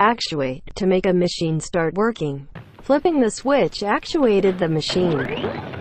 Actuate to make a machine start working. Flipping the switch actuated the machine.